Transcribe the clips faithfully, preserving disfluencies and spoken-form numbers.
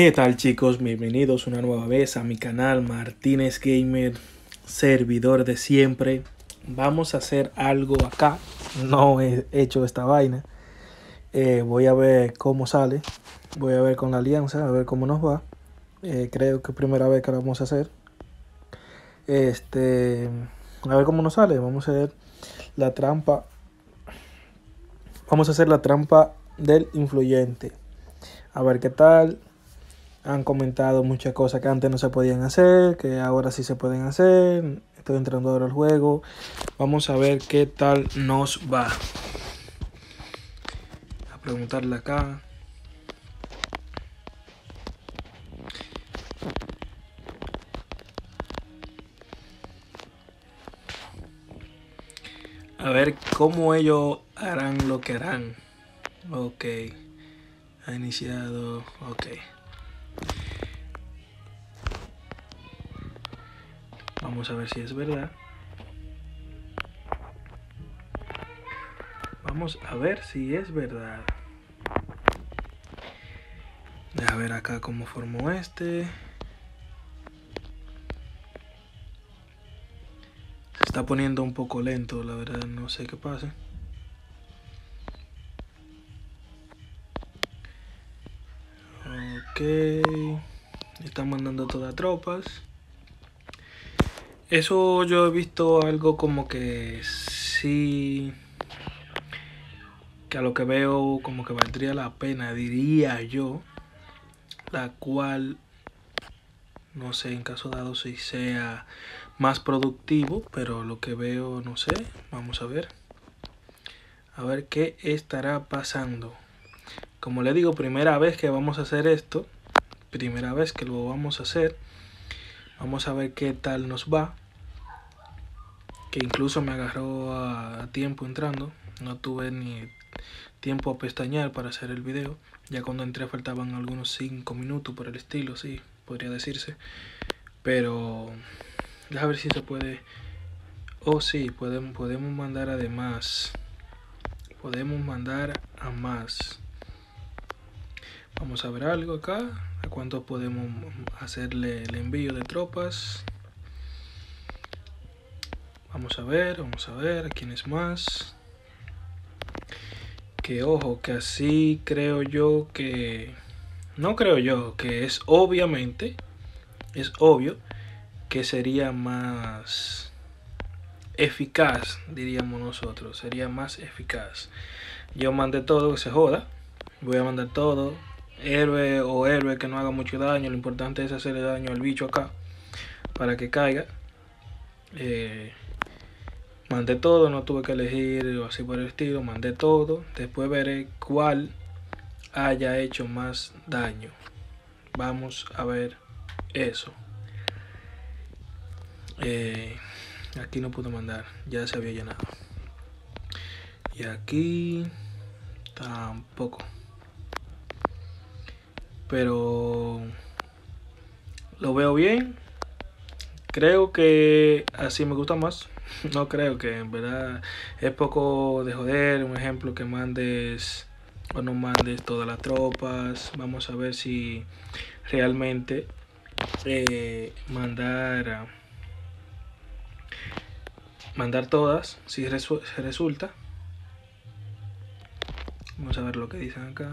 ¿Qué tal, chicos? Bienvenidos una nueva vez a mi canal Martínez Gamer, servidor de siempre. Vamos a hacer algo acá. No he hecho esta vaina. Eh, voy a ver cómo sale. Voy a ver con la alianza, a ver cómo nos va. Eh, creo que es la primera vez que la vamos a hacer. Este, a ver cómo nos sale. Vamos a hacer la trampa. Vamos a hacer la trampa del influyente. A ver qué tal. Han comentado muchas cosas que antes no se podían hacer, que ahora sí se pueden hacer. Estoy entrando ahora al juego. Vamos a ver qué tal nos va. A preguntarle acá. A ver cómo ellos harán lo que harán. Ok. Ha iniciado. Ok. Vamos a ver si es verdad. Vamos a ver si es verdad. Deja ver acá cómo formó este. Se está poniendo un poco lento, la verdad, no sé qué pasa. Ok. Están mandando todas tropas. Eso yo he visto algo como que sí, que a lo que veo como que valdría la pena, diría yo, la cual, no sé, en caso dado si sea más productivo, pero lo que veo, no sé, vamos a ver, a ver qué estará pasando. Como le digo, primera vez que vamos a hacer esto, primera vez que lo vamos a hacer. Vamos a ver qué tal nos va. Que incluso me agarró a tiempo entrando. No tuve ni tiempo a pestañear para hacer el video. Ya cuando entré faltaban algunos cinco minutos por el estilo, sí, podría decirse. Pero deja ver si se puede. Oh, sí, podemos, podemos mandar además. Podemos mandar a más. Vamos a ver algo acá. ¿A cuánto podemos hacerle el envío de tropas? Vamos a ver, vamos a ver a quién es más. Que ojo, que así creo yo que... No creo yo, que es obviamente, es obvio que sería más eficaz, diríamos nosotros. Sería más eficaz. Yo mandé todo, que se joda. Voy a mandar todo. Héroe o héroe que no haga mucho daño. Lo importante es hacerle daño al bicho acá para que caiga. eh, Mandé todo, no tuve que elegir o así por el estilo. Mandé todo. Después veré cuál haya hecho más daño. Vamos a ver eso. eh, Aquí no pude mandar, ya se había llenado. Y aquí tampoco. Pero lo veo bien. Creo que así me gusta más. No creo que en verdad es poco de joder. Un ejemplo que mandes o no mandes todas las tropas. Vamos a ver si realmente eh, mandar mandar todas. Si resu resulta. Vamos a ver lo que dicen acá.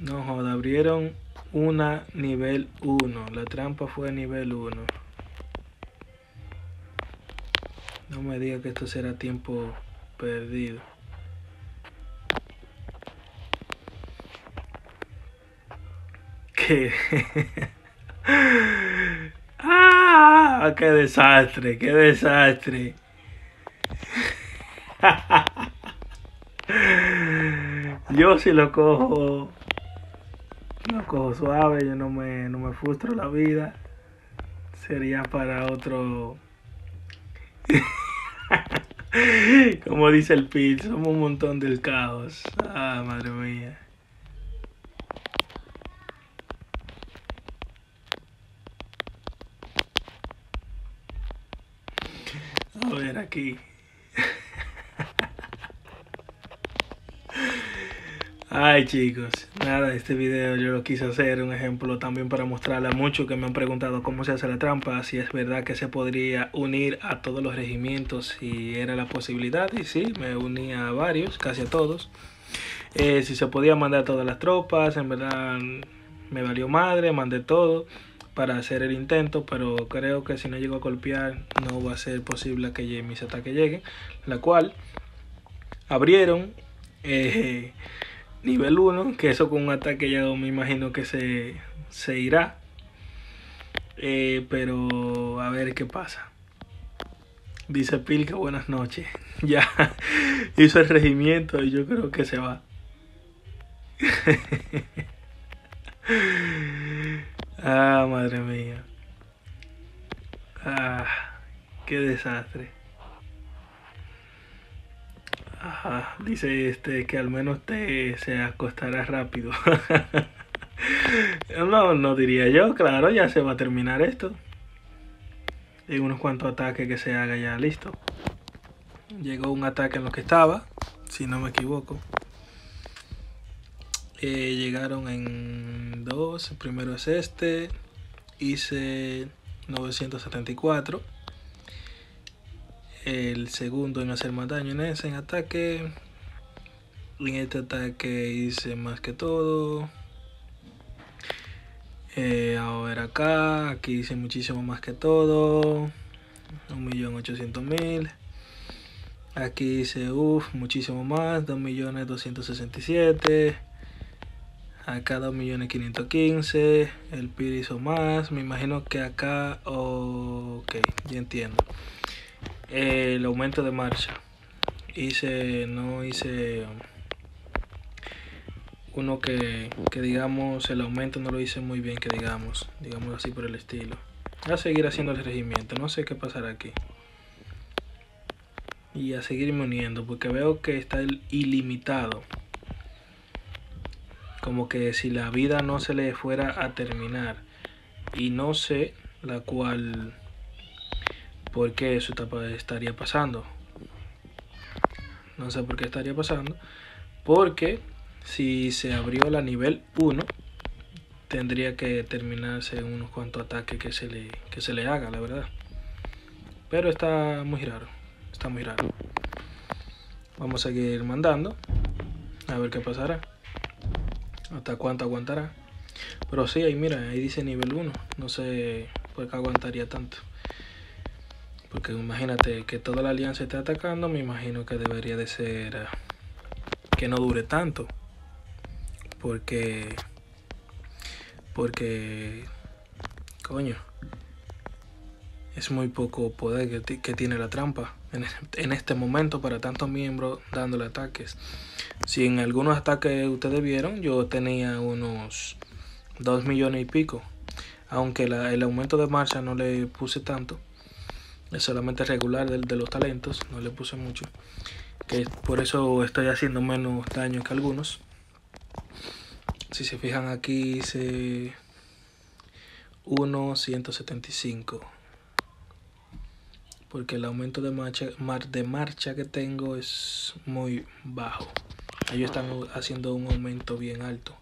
No joda, abrieron una nivel uno. La trampa fue nivel uno. No me diga que esto será tiempo perdido. ¿Qué? ¡Ah! ¡Qué desastre! ¡Qué desastre! Yo sí lo cojo. Lo cojo suave, yo no me, no me frustro la vida. Sería para otro... Como dice el Pil, somos un montón de caos. Ah, madre mía. A ver aquí. Ay chicos, nada, este video yo lo quise hacer un ejemplo también para mostrarle a muchos que me han preguntado cómo se hace la trampa, si es verdad que se podría unir a todos los regimientos, si era la posibilidad, y sí, me uní a varios, casi a todos, eh, si se podía mandar todas las tropas. En verdad me valió madre, mandé todo para hacer el intento, pero creo que si no llego a golpear no va a ser posible que mis ataques lleguen, la cual abrieron eh, nivel uno, que eso con un ataque ya me imagino que se, se irá, eh, pero a ver qué pasa. Dice Pilka, buenas noches, ya hizo el regimiento y yo creo que se va. Ah, madre mía. Ah, qué desastre. Ajá, dice este que al menos te se acostará rápido. No, no diría yo, claro, ya se va a terminar esto. Y unos cuantos ataques que se haga ya, listo. Llegó un ataque en lo que estaba, si no me equivoco. Eh, llegaron en dos, el primero es este, hice novecientos setenta y cuatro. El segundo en hacer más daño en ese, en ataque. En este ataque hice más que todo. Eh, ahora acá, aquí hice muchísimo más que todo. un millón ochocientos mil. Aquí hice uff, muchísimo más, dos millones doscientos sesenta y siete mil. Acá dos millones quinientos quince mil. El P I R hizo más. Me imagino que acá, oh, ok, ya entiendo. El aumento de marcha hice, no hice uno que, que digamos, el aumento no lo hice muy bien, que digamos, digamos así por el estilo. A seguir haciendo el regimiento, no sé qué pasará aquí, y a seguirme uniendo porque veo que está el ilimitado, como que si la vida no se le fuera a terminar, y no sé la cual porque eso estaría pasando. No sé por qué estaría pasando. Porque si se abrió la nivel uno, tendría que terminarse unos cuantos ataques que se le, que se le haga, la verdad. Pero está muy raro. Está muy raro. Vamos a seguir mandando. A ver qué pasará. Hasta cuánto aguantará. Pero sí, ahí mira, ahí dice nivel uno. No sé por qué aguantaría tanto. Porque imagínate que toda la alianza esté atacando, me imagino que debería de ser que no dure tanto. Porque, porque, coño, es muy poco poder que, que tiene la trampa en, en este momento para tantos miembros dándole ataques. Si en algunos ataques ustedes vieron, yo tenía unos dos millones y pico. Aunque la, el aumento de marcha no le puse tanto. Es solamente regular de, de los talentos, no le puse mucho, que por eso estoy haciendo menos daño que algunos. Si se fijan aquí hice uno ciento setenta y cinco, porque el aumento de marcha, mar, de marcha que tengo es muy bajo. Ellos están haciendo un aumento bien alto,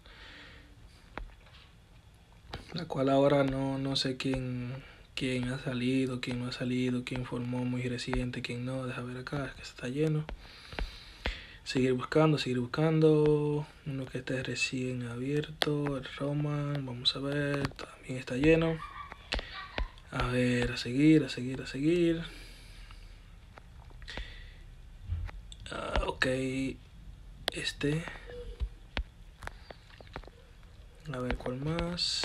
la cual ahora no, no sé quién... quién ha salido, quién no ha salido, quién formó muy reciente, quién no. Deja ver acá, que está lleno. Seguir buscando, seguir buscando. Uno que esté recién abierto, el Roman, vamos a ver, también está lleno. A ver, a seguir, a seguir, a seguir. Ah, ok, este. A ver cuál más.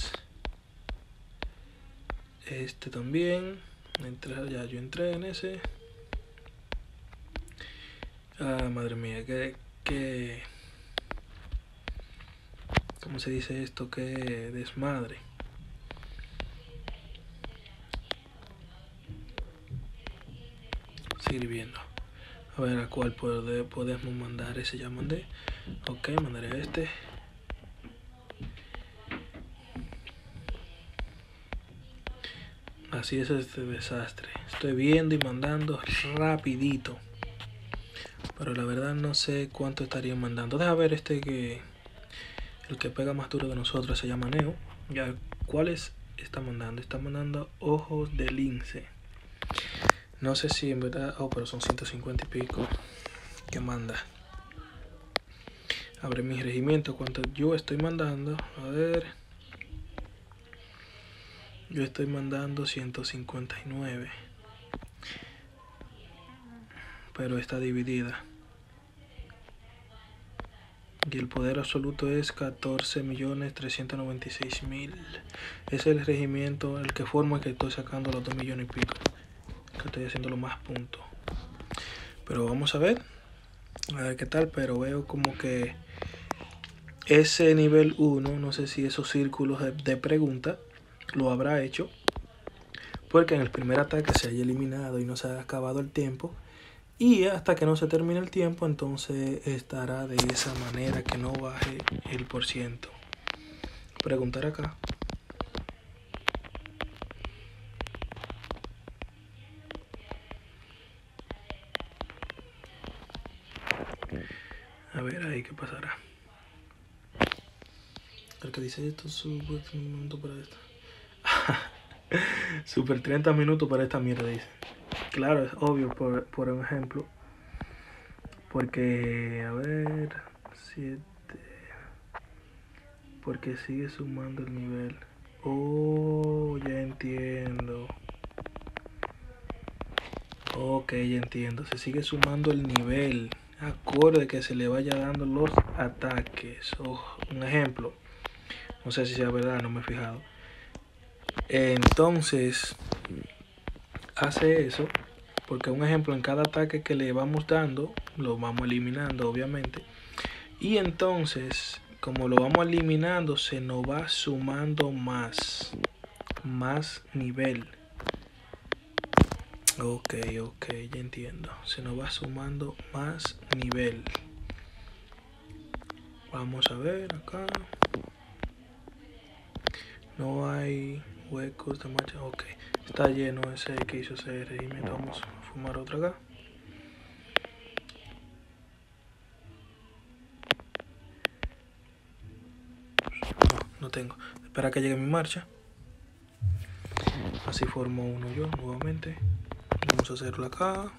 Este también, entré, ya yo entré en ese. Ah, madre mía, que, que... ¿cómo se dice esto? Que desmadre. Seguir viendo. A ver a cuál pode, podemos mandar, ese ya mandé. Ok, mandaré a este. Así es este desastre. Estoy viendo y mandando rapidito. Pero la verdad no sé cuánto estaría mandando. Deja ver este que, El que pega más duro que nosotros se llama Neo. Ya, ¿cuáles están mandando? Están mandando ojos de lince. No sé si en verdad... Oh, pero son ciento cincuenta y pico que manda. Abre mis regimientos. Cuánto yo estoy mandando. A ver. Yo estoy mandando ciento cincuenta y nueve. Pero está dividida. Y el poder absoluto es catorce millones trescientos noventa y seis mil. Es el regimiento, el que forma, que estoy sacando los dos millones y pico. Que estoy haciendo lo más puntos. Pero vamos a ver. A ver qué tal. Pero veo como que ese nivel uno, no sé si esos círculos de, de pregunta lo habrá hecho. Porque en el primer ataque se haya eliminado y no se ha acabado el tiempo. Y hasta que no se termine el tiempo, entonces estará de esa manera, que no baje el por ciento. Preguntar acá. A ver ahí qué pasará. El que dice esto, super treinta minutos para esta. Super treinta minutos para esta mierda, dice. Claro, es obvio, por, por ejemplo, porque, a ver, siete, porque sigue sumando el nivel. Oh, ya entiendo. Ok, ya entiendo, se sigue sumando el nivel, acorde que se le vaya dando los ataques. Oh, un ejemplo, no sé si sea verdad, no me he fijado. Entonces... hace eso, porque un ejemplo, en cada ataque que le vamos dando, lo vamos eliminando, obviamente. Y entonces, como lo vamos eliminando, se nos va sumando más, más nivel. Ok, ok, ya entiendo. Se nos va sumando más nivel. Vamos a ver acá. No hay huecos de marcha, ok. Está lleno ese que hizo ese regimiento. Vamos a fumar otra acá. No, no tengo. Espera que llegue mi marcha. Así formo uno yo nuevamente. Vamos a hacerlo acá.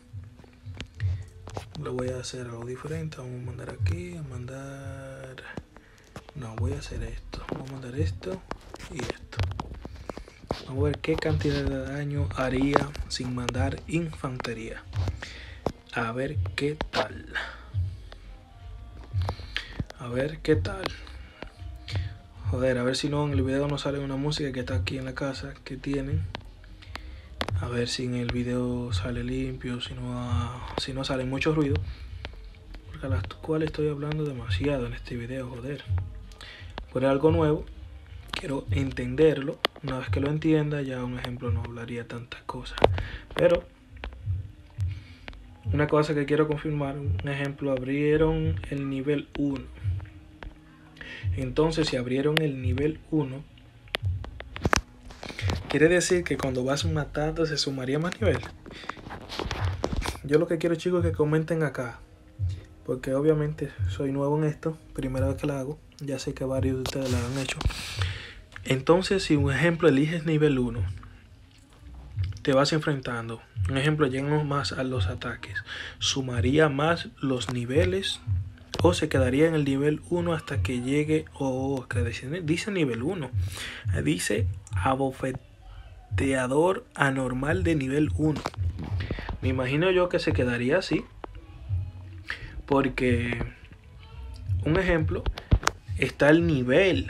Lo voy a hacer algo diferente. Vamos a mandar aquí. A mandar... No, voy a hacer esto. Vamos a mandar esto y esto. Vamos a ver qué cantidad de daño haría sin mandar infantería. A ver qué tal. A ver qué tal. Joder, a ver si no en el video no sale una música que está aquí en la casa que tienen. A ver si en el video sale limpio, si no, si no sale mucho ruido. Porque a las cuales estoy hablando demasiado en este video, joder. Por algo nuevo. Quiero entenderlo. Una vez que lo entienda, ya un ejemplo no hablaría tantas cosas. Pero una cosa que quiero confirmar, un ejemplo, abrieron el nivel uno. Entonces, si abrieron el nivel uno, quiere decir que cuando vas matando se sumaría más nivel. Yo lo que quiero, chicos, es que comenten acá. Porque obviamente soy nuevo en esto, primera vez que la hago. Ya sé que varios de ustedes la han hecho. Entonces, si un ejemplo eliges nivel uno, te vas enfrentando. Un ejemplo, llegamos más a los ataques. ¿Sumaría más los niveles o se quedaría en el nivel uno hasta que llegue? O oh, que dice nivel uno. Dice abofeteador anormal de nivel uno. Me imagino yo que se quedaría así. Porque, un ejemplo, está el nivel.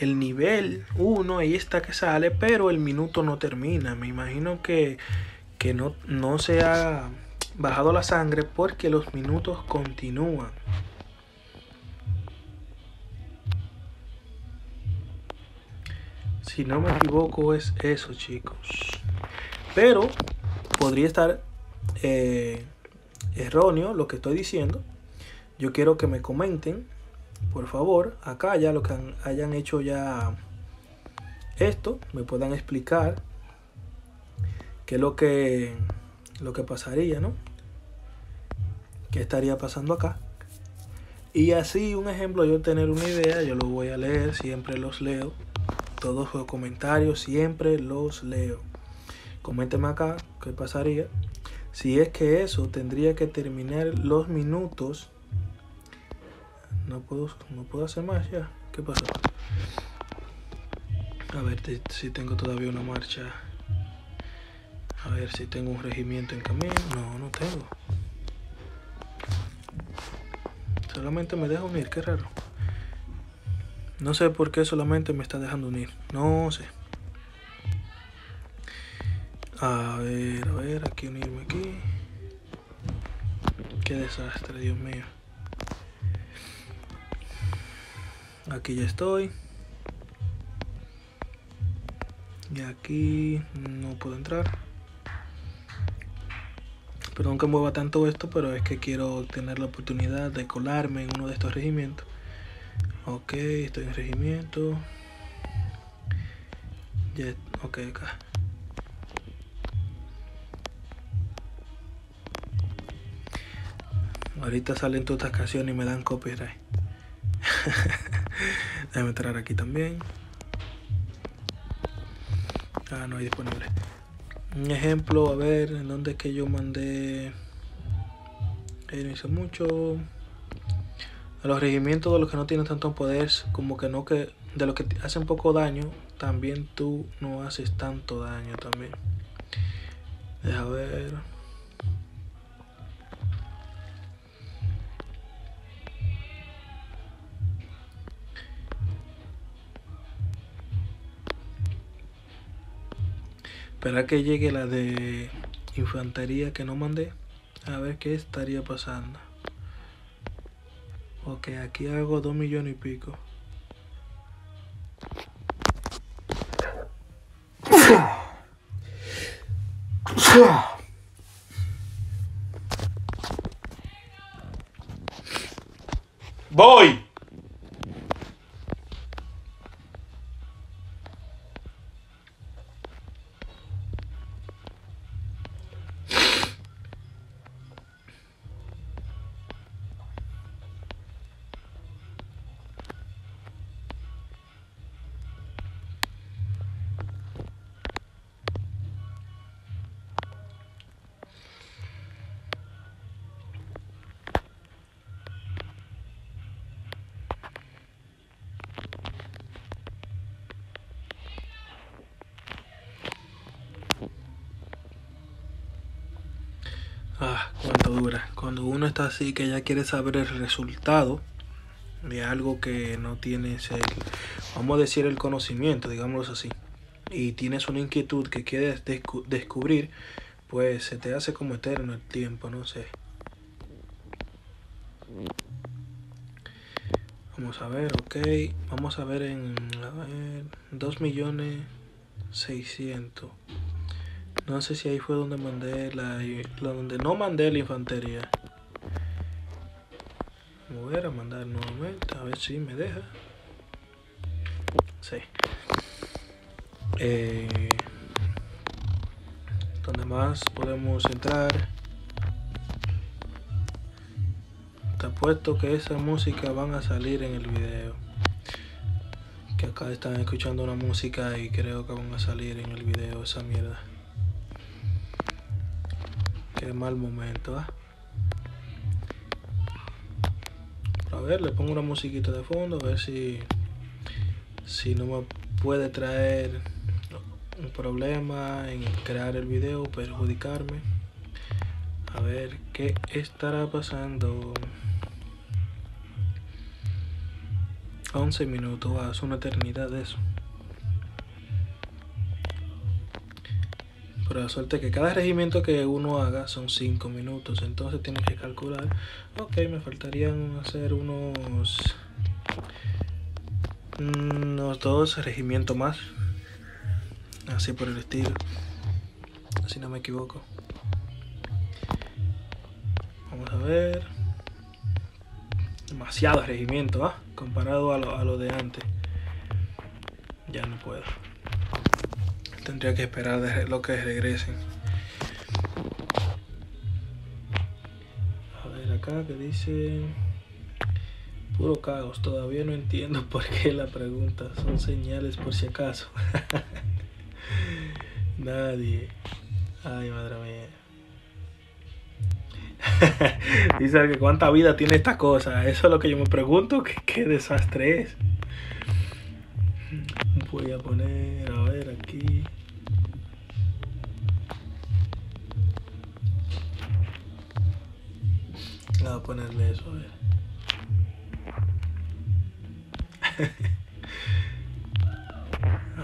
El nivel uno, ahí está que sale, pero el minuto no termina. Me imagino que, que no, no se ha bajado la sangre porque los minutos continúan. Si no me equivoco es eso, chicos. Pero podría estar eh, erróneo lo que estoy diciendo. Yo quiero que me comenten, por favor, acá ya lo que han, hayan hecho ya esto, me puedan explicar qué es lo que, lo que pasaría, ¿no? ¿Qué estaría pasando acá? Y así, un ejemplo, yo tener una idea, yo lo voy a leer, siempre los leo. Todos los comentarios siempre los leo. Coménteme acá qué pasaría si es que eso tendría que terminar los minutos. No puedo, no puedo hacer más ya. ¿Qué pasó? A ver si tengo todavía una marcha. A ver si tengo un regimiento en camino. No, no tengo. Solamente me deja unir, qué raro. No sé por qué solamente me está dejando unir. No sé. A ver, a ver, aquí unirme aquí. Qué desastre, Dios mío. Aquí ya estoy. Y aquí no puedo entrar. Perdón que mueva tanto esto, pero es que quiero tener la oportunidad de colarme en uno de estos regimientos. Ok, estoy en regimiento. Ya, ok, acá. Ahorita salen todas estas canciones y me dan copyright. Déjame entrar aquí también. Ah, no hay disponible. Un ejemplo, a ver, ¿en dónde es que yo mandé? Eh, no hice mucho. A los regimientos de los que no tienen tanto poder, como que no que... de los que hacen poco daño, también tú no haces tanto daño también. Deja ver. Espera que llegue la de infantería que no mandé. A ver qué estaría pasando. Ok, aquí hago dos millones y pico. Voy. Ah, cuánto dura. Cuando uno está así que ya quiere saber el resultado de algo que no tienes el, vamos a decir, el conocimiento, digámoslo así, y tienes una inquietud que quieres descu descubrir, pues se te hace como eterno el tiempo, no sé. Vamos a ver, ok, vamos a ver en dos millones seiscientos. No sé si ahí fue donde mandé la, la donde no mandé la infantería. Voy a mandar nuevamente, a ver si me deja. Sí. Eh, donde más podemos entrar. Te apuesto que esa música van a salir en el video. Que acá están escuchando una música y creo que van a salir en el video esa mierda. Qué mal momento, ¿eh? A ver, le pongo una musiquita de fondo, a ver si si no me puede traer un problema en crear el video, perjudicarme. A ver qué estará pasando. once minutos, ah, es una eternidad eso. Pero la suerte que cada regimiento que uno haga son cinco minutos. Entonces tienes que calcular. Ok, me faltarían hacer unos... Unos dos regimientos más. Así por el estilo. Si no me equivoco. Vamos a ver. Demasiados regimientos, ¿ah? ¿eh? Comparado a lo, a lo de antes. Ya no puedo. Tendría que esperar de lo que regresen. A ver acá que dice Puro caos, todavía no entiendo por qué la pregunta. Son señales por si acaso. Nadie. Ay, madre mía. Dice que cuánta vida tiene esta cosa. Eso es lo que yo me pregunto. ¿Qué, qué desastre es? Voy a poner, a ver, aquí. Voy a ponerle eso, a ver.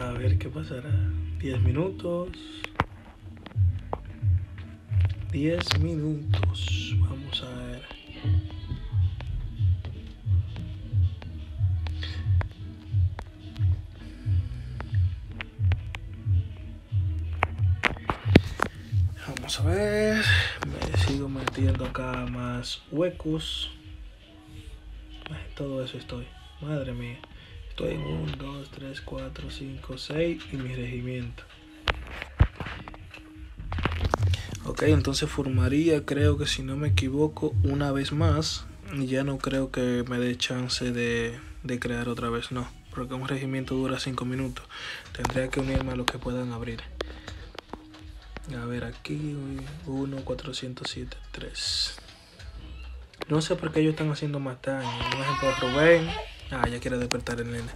A ver qué pasará. diez minutos. diez minutos. Vamos a ver. Vamos a ver. Me sigo metiendo acá más huecos. Todo eso estoy. Madre mía, estoy en uno, dos, tres, cuatro, cinco, seis y mi regimiento. Ok, entonces formaría, creo que si no me equivoco, una vez más. Y ya no creo que me dé chance de, de crear otra vez, no. Porque un regimiento dura cinco minutos. Tendría que unirme a los que puedan abrir. A ver, aquí, uno, cuatrocientos siete, tres. No sé por qué ellos están haciendo más daño. Un ejemplo, Rubén. Ah, ya quiere despertar el nene.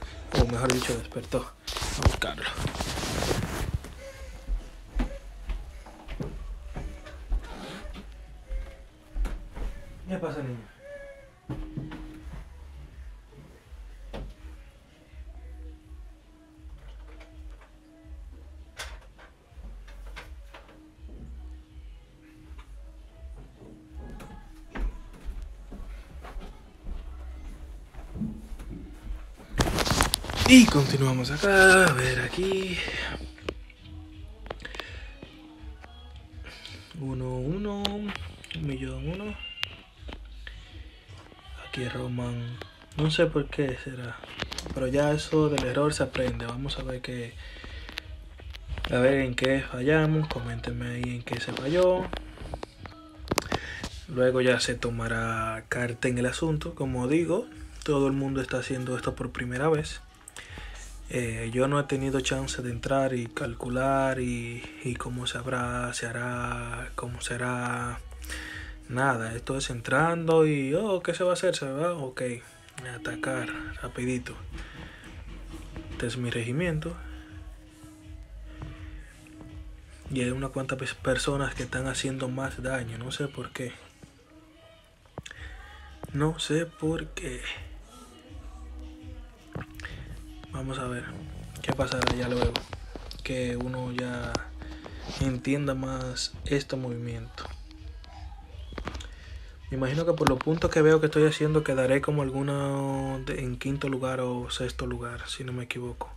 O mejor dicho, despertó. A buscarlo. ¿Qué pasa, niño? Y continuamos acá, a ver aquí. uno, uno, un millón uno. Aquí Roman. No sé por qué será. Pero ya eso del error se aprende. Vamos a ver qué. A ver en qué fallamos. Coméntenme ahí en qué se falló. Luego ya se tomará carta en el asunto. Como digo, todo el mundo está haciendo esto por primera vez. Eh, yo no he tenido chance de entrar y calcular y, y cómo se habrá, se hará, cómo será, nada. Esto es entrando y, oh, ¿qué se va a hacer? Se va, ok, atacar, rapidito. Este es mi regimiento. Y hay unas cuantas personas que están haciendo más daño, no sé por qué. No sé por qué. Vamos a ver qué pasará ya luego, que uno ya entienda más este movimiento. Me imagino que por los puntos que veo que estoy haciendo quedaré como alguna de, en quinto lugar o sexto lugar, si no me equivoco.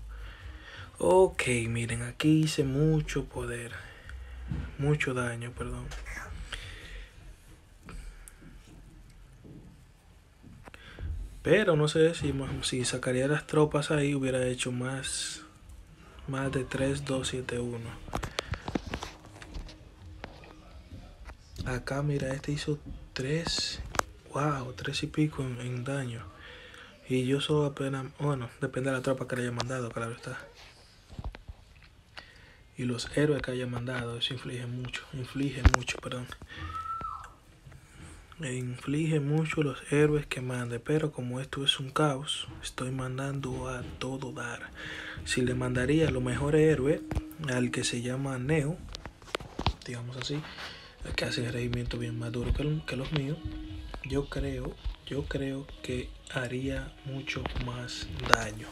Ok, miren, aquí hice mucho poder, mucho daño, perdón. Pero no sé si, si sacaría las tropas ahí, hubiera hecho más, más de tres, dos, siete, uno. Acá, mira, este hizo tres, wow, tres y pico en, en daño. Y yo solo apenas, bueno, depende de la tropa que le haya mandado, claro está. Y los héroes que haya mandado, eso inflige mucho, inflige mucho, perdón. Inflige mucho los héroes que mande, pero como esto es un caos, estoy mandando a todo dar. Si le mandaría lo mejor héroe al que se llama Neo, digamos así, que hace el regimiento bien más duro que, que los míos, yo creo, yo creo que haría mucho más daño.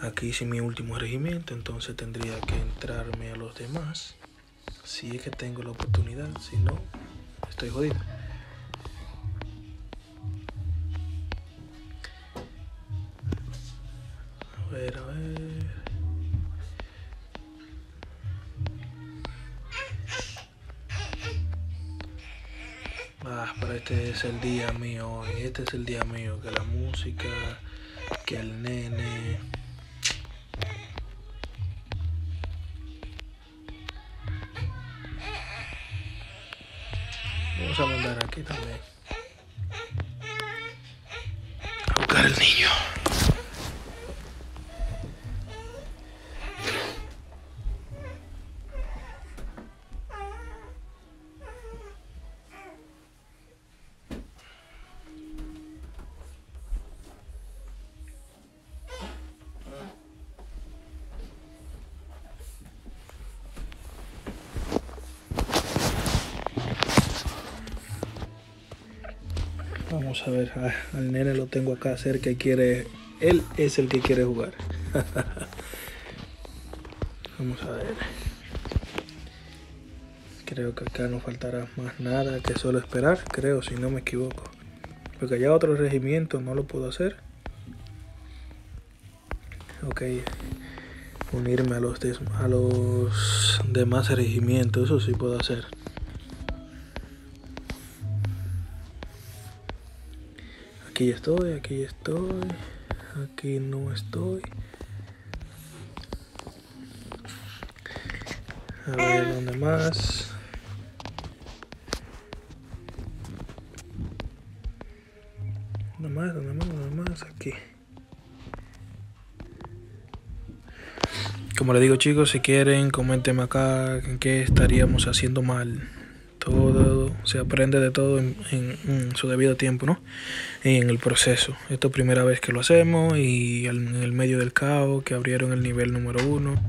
Aquí hice mi último regimiento, entonces tendría que entrarme a los demás. Si es que tengo la oportunidad, si no, estoy jodido. A ver, a ver. Ah, pero este es el día mío hoy. Este es el día mío. Que la música, que el nene. Vamos a mandar aquí también. Ok, matar al niño. Vamos a ver, al nene lo tengo acá cerca y quiere, él es el que quiere jugar. Vamos a ver. Creo que acá no faltará más nada que solo esperar, creo, si no me equivoco. Porque allá otro regimiento no lo puedo hacer. Ok, unirme a los, des, a los demás regimientos, eso sí puedo hacer. Aquí estoy, aquí estoy, aquí no estoy. A ver, ¿dónde más? ¿Dónde más? ¿Dónde más? ¿Dónde más? Aquí. Como les digo, chicos, si quieren, coméntenme acá en qué estaríamos haciendo mal. Todo, se aprende de todo en, en, en su debido tiempo, ¿no? Y en el proceso. Esta es la primera vez que lo hacemos y al, en el medio del caos que abrieron el nivel número uno.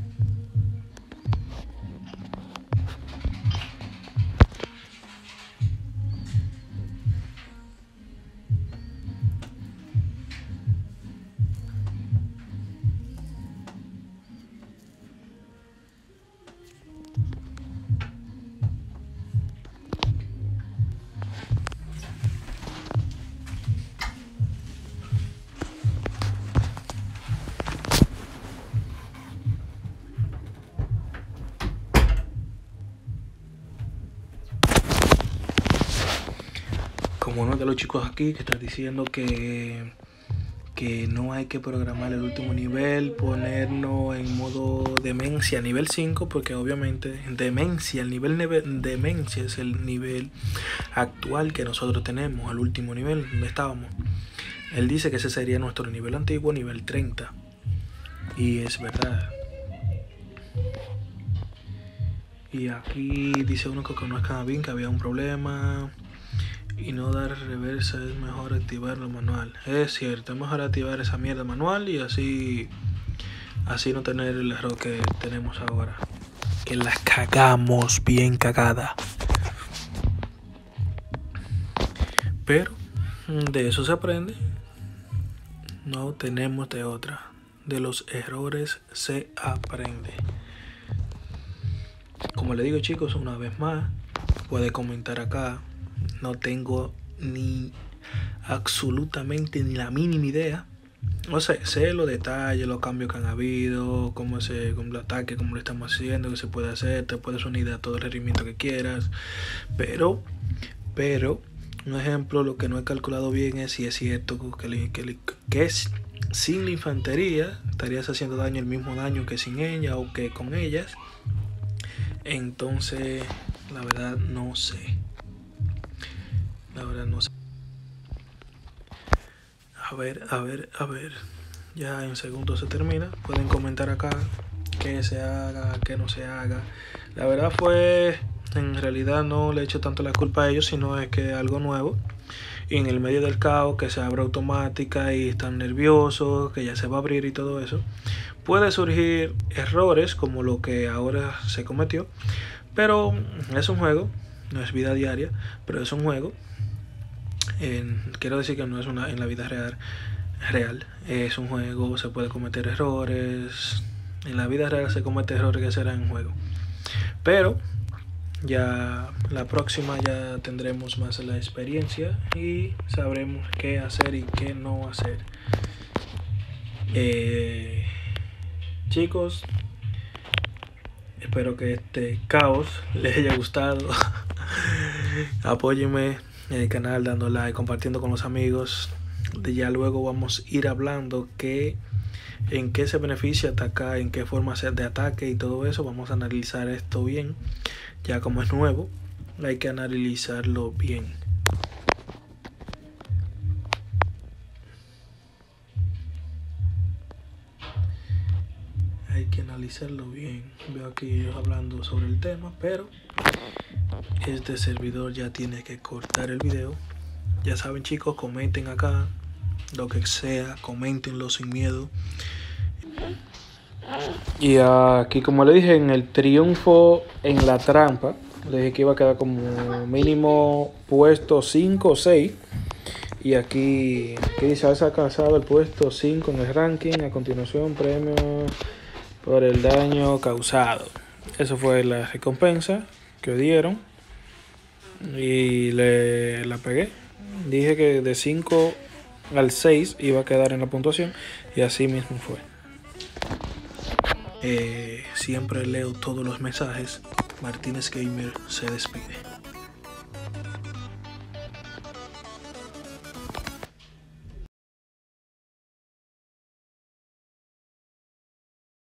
Como uno de los chicos aquí que está diciendo que, que no hay que programar el último nivel, ponernos en modo demencia nivel cinco, porque obviamente demencia, el nivel demencia es el nivel actual que nosotros tenemos, el último nivel donde estábamos. Él dice que ese sería nuestro nivel antiguo, nivel treinta. Y es verdad. Y aquí dice uno que conozcan bien que había un problema. Y no dar reversa, es mejor activarlo manual. Es cierto, es mejor activar esa mierda manual y así así no tener el error que tenemos ahora. Que la cagamos bien cagada. Pero de eso se aprende. No tenemos de otra. De los errores se aprende. Como le digo, chicos, una vez más, puede comentar acá. No tengo ni absolutamente ni la mínima idea. O sea, sé los detalles, los cambios que han habido, cómo se cómo el ataque, cómo lo estamos haciendo, qué se puede hacer. Te puedes unir a todo el rendimiento que quieras. Pero, pero, un ejemplo, lo que no he calculado bien es si es cierto que, que, que es, sin la infantería estarías haciendo daño, el mismo daño que sin ella o que con ellas. Entonces, la verdad, no sé. La verdad no sé. A ver, a ver, a ver. Ya en segundos se termina. Pueden comentar acá qué se haga, qué no se haga. La verdad fue, en realidad no le he hecho tanto la culpa a ellos, sino es que algo nuevo. Y en el medio del caos, que se abre automática y están nerviosos, que ya se va a abrir y todo eso. Puede surgir errores como lo que ahora se cometió. Pero es un juego, no es vida diaria, pero es un juego. Eh, quiero decir que no es una en la vida real, real es un juego, se puede cometer errores. En la vida real se comete errores que serán en juego, pero ya la próxima ya tendremos más la experiencia y sabremos qué hacer y qué no hacer. Eh, chicos, espero que este caos les haya gustado. Apóyenme en el canal dando like, compartiendo con los amigos. De ya luego vamos a ir hablando que, en qué se beneficia atacar, en qué forma hacer de ataque y todo eso. Vamos a analizar esto bien. Ya como es nuevo, hay que analizarlo bien. analizarlo bien. Veo aquí ellos hablando sobre el tema, pero este servidor ya tiene que cortar el video. Ya saben, chicos, comenten acá lo que sea, coméntenlo sin miedo. Y aquí, como le dije, en el triunfo en la trampa, le dije que iba a quedar como mínimo puesto cinco o seis. Y aquí, aquí dice, has alcanzado el puesto cinco en el ranking. A continuación, premio por el daño causado. Eso fue la recompensa que dieron. Y le, la pegué. Dije que de cinco al seis iba a quedar en la puntuación. Y así mismo fue. Eh, siempre leo todos los mensajes. Martínez Gamer se despide.